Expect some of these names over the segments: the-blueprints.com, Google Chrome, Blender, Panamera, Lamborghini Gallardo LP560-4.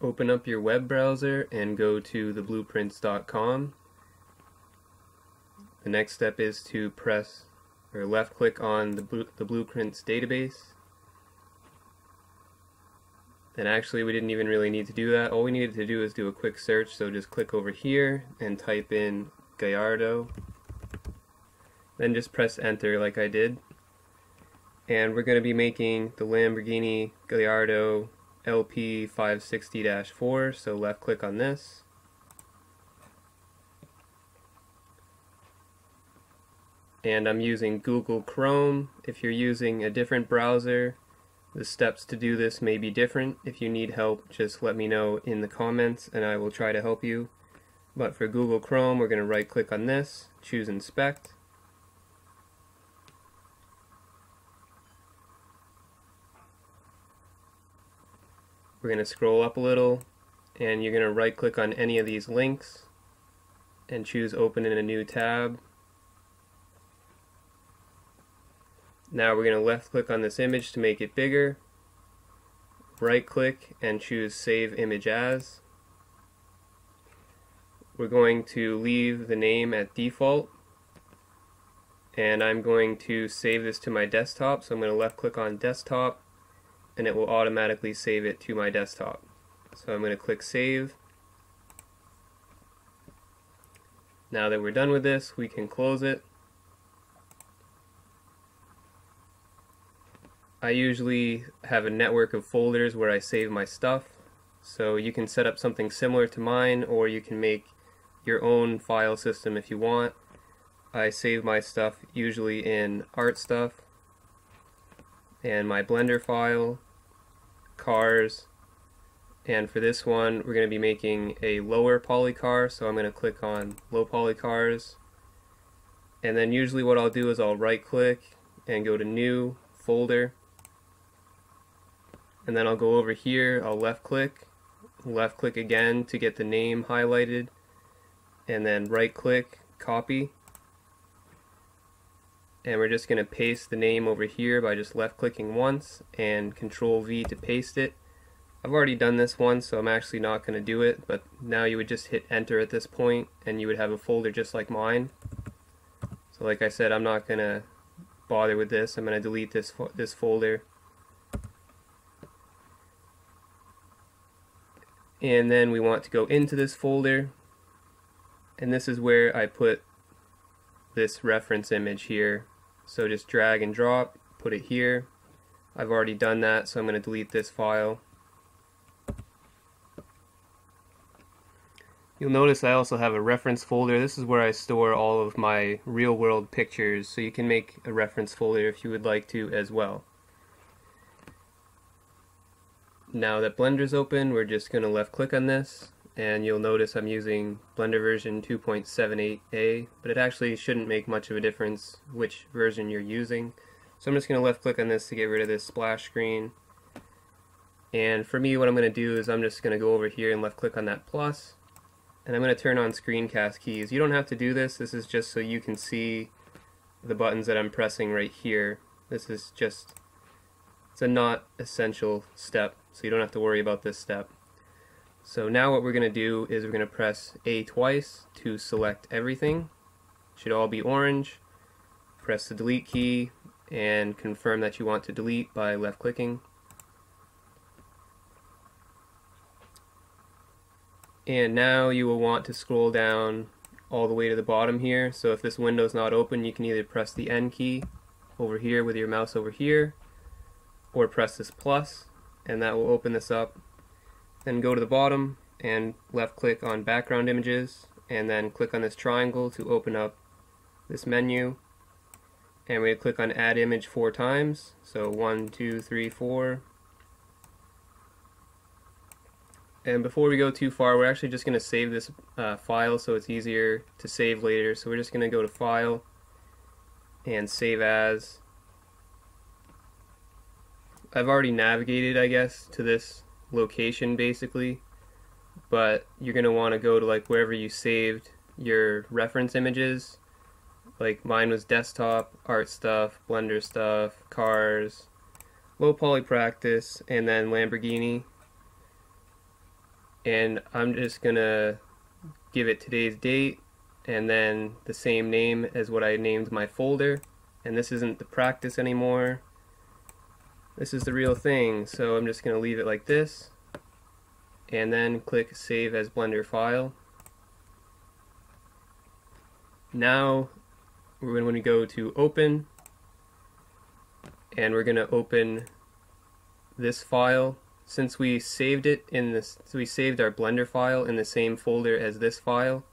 Open up your web browser and go to the-blueprints.com. The next step is to press or left click on the blueprints database. And actually we didn't even really need to do that. All we needed to do is do a quick search, so just click over here and type in Gallardo. Then just press enter like I did. And we're going to be making the Lamborghini Gallardo LP560-4, so left click on this. And I'm using Google Chrome. If you're using a different browser, the steps to do this may be different. If you need help, just let me know in the comments and I will try to help you. But for Google Chrome, we're going to right click on this, choose inspect. We're going to scroll up a little and you're going to right click on any of these links and choose open in a new tab. Now we're going to left click on this image to make it bigger, right click and choose save image as. We're going to leave the name at default and I'm going to save this to my desktop, so I'm going to left click on desktop and it will automatically save it to my desktop. So I'm going to click save. Now that we're done with this, we can close it. I usually have a network of folders where I save my stuff, so you can set up something similar to mine or you can make your own file system if you want. I save my stuff usually in art stuff and my Blender file, cars, and for this one we're going to be making a lower poly car, so I'm going to click on low poly cars. And then usually what I'll do is I'll right click and go to new folder. And then I'll go over here, I'll left click again to get the name highlighted, and then right click, copy. And we're just going to paste the name over here by just left clicking once and control V to paste it. I've already done this once, so I'm actually not going to do it, but now you would just hit enter at this point and you would have a folder just like mine. So like I said, I'm not going to bother with this. I'm going to delete this folder. And then we want to go into this folder, and this is where I put this reference image here, so just drag and drop, put it here. I've already done that, so I'm going to delete this file. You'll notice I also have a reference folder. This is where I store all of my real-world pictures, so you can make a reference folder if you would like to as well. Now that Blender's open, we're just going to left-click on this, and you'll notice I'm using Blender version 2.78a, but it actually shouldn't make much of a difference which version you're using. So I'm just going to left-click on this to get rid of this splash screen. And for me, what I'm going to do is I'm just going to go over here and left-click on that plus, and I'm going to turn on screencast keys. You don't have to do this. This is just so you can see the buttons that I'm pressing right here. This is just, it's a not essential step, so you don't have to worry about this step. So now what we're going to do is we're going to press A twice to select everything. It should all be orange. Press the delete key and confirm that you want to delete by left clicking. And now you will want to scroll down all the way to the bottom here. So if this window is not open, you can either press the N key over here with your mouse over here, or press this plus and that will open this up. Then go to the bottom and left click on background images and then click on this triangle to open up this menu, and we click on add image 4 times, so 1, 2, 3, 4. And before we go too far, we're actually just going to save this file so it's easier to save later, so we're just going to go to file and save as. I've already navigated, I guess, to this location basically, but you're going to want to go to like wherever you saved your reference images. Like mine was desktop, art stuff, Blender stuff, cars, low poly practice, and then Lamborghini. and I'm just gonna give it today's date and then the same name as what I named my folder. And this isn't the practice anymore, this is the real thing, so I'm just gonna leave it like this and then click Save as Blender File. Now we're going to go to Open, and we're going to open this file. Since we saved it in this, so we saved our Blender file in the same folder as this file,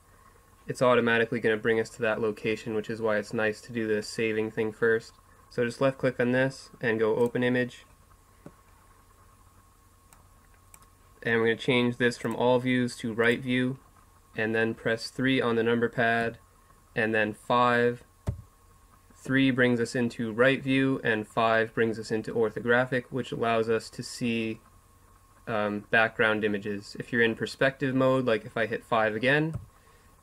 it's automatically going to bring us to that location, which is why it's nice to do the saving thing first. So just left click on this and go Open Image, and we're going to change this from all views to right view, and then press 3 on the number pad, and then 5. 3 brings us into right view, and 5 brings us into orthographic, which allows us to see background images. If you're in perspective mode, like if I hit 5 again,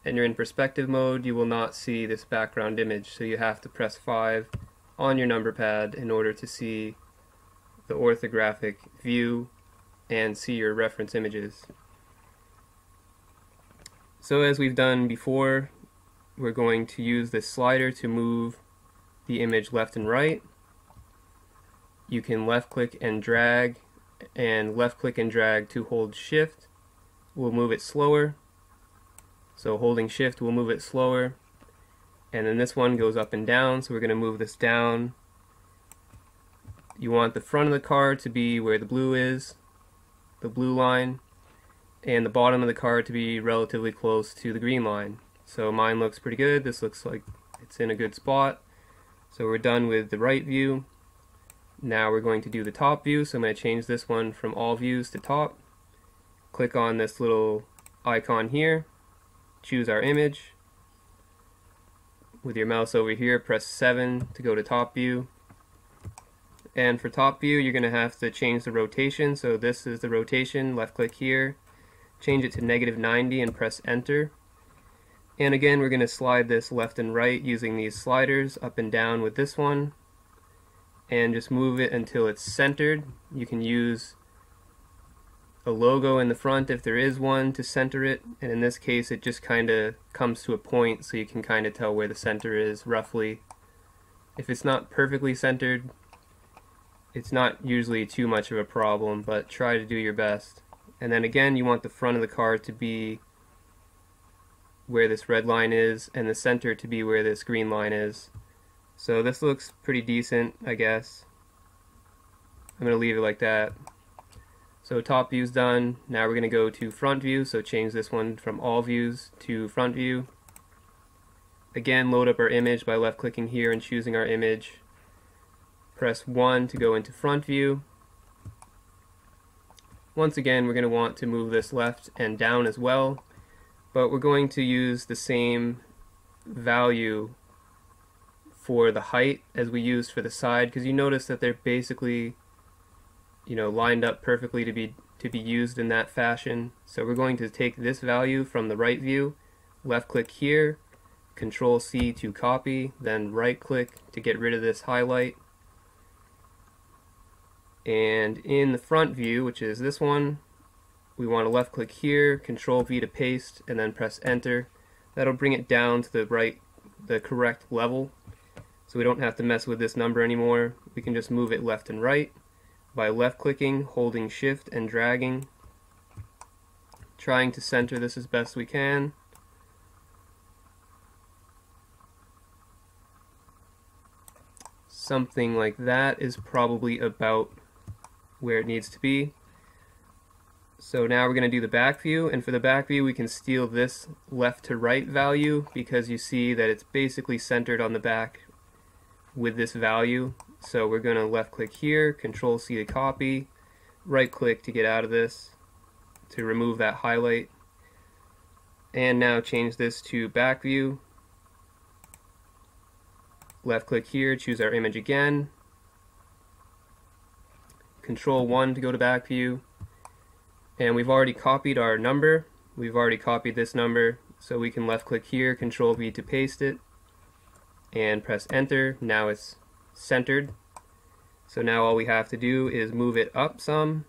and you're in perspective mode, you will not see this background image, so you have to press 5 on your number pad in order to see the orthographic view and see your reference images. So as we've done before, we're going to use this slider to move the image left and right. You can left click and drag, and left click and drag to hold shift will move it slower. So holding shift will move it slower, and then this one goes up and down, so we're going to move this down. You want the front of the car to be where the blue is, the blue line, and the bottom of the car to be relatively close to the green line. So mine looks pretty good, this looks like it's in a good spot. So we're done with the right view. Now we're going to do the top view, so I'm going to change this one from all views to top. Click on this little icon here, choose our image. With your mouse over here, press 7 to go to top view. And for top view, you're going to have to change the rotation, so this is the rotation, left click here, change it to -90 and press enter. And again, we're going to slide this left and right using these sliders, up and down with this one, and just move it until it's centered. You can use a logo in the front if there is one to center it, and in this case it just kinda comes to a point, so you can kinda tell where the center is roughly. If it's not perfectly centered, it's not usually too much of a problem, but try to do your best. And then again, you want the front of the car to be where this red line is, and the center to be where this green line is. So this looks pretty decent, I guess. I'm going to leave it like that. So top view's done. Now we're going to go to front view, so change this one from all views to front view. Again, load up our image by left clicking here and choosing our image. Press 1 to go into front view. Once again, we're going to want to move this left and down as well, but we're going to use the same value for the height as we used for the side, because you notice that they're basically, you know, lined up perfectly to be used in that fashion. So we're going to take this value from the right view, left click here, Control C to copy, then right click to get rid of this highlight. And in the front view, which is this one, we want to left click here, Control V to paste, and then press enter. That'll bring it down to the correct level, so we don't have to mess with this number anymore. We can just move it left and right by left clicking, holding shift and dragging, trying to center this as best we can. Something like that is probably about where it needs to be. So now we're going to do the back view, and for the back view we can steal this left to right value, because you see that it's basically centered on the back with this value. So we're going to left click here, Control C to copy, right click to get out of this, to remove that highlight, and now change this to back view. Left click here, choose our image again, Control 1 to go to back view. And we've already copied our number, we've already copied this number, so we can left click here, Control V to paste it, and press enter. Now it's centered. So now all we have to do is move it up some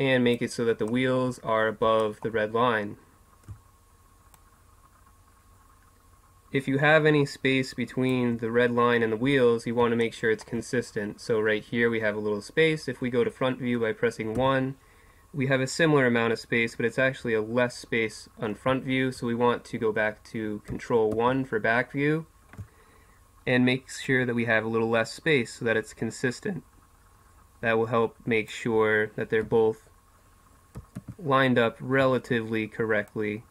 and make it so that the wheels are above the red line. If you have any space between the red line and the wheels, you want to make sure it's consistent. So right here we have a little space. If we go to front view by pressing 1, we have a similar amount of space, but it's actually a less space on front view, so we want to go back to control 1 for back view and make sure that we have a little less space so that it's consistent. That will help make sure that they're both lined up relatively correctly.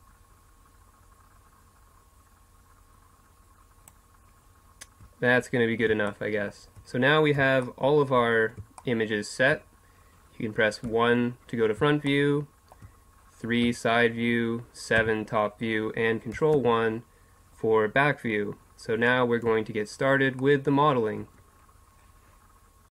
That's going to be good enough, I guess. So now we have all of our images set. You can press 1 to go to front view, 3 side view, 7 top view, and control 1 for back view. So now we're going to get started with the modeling.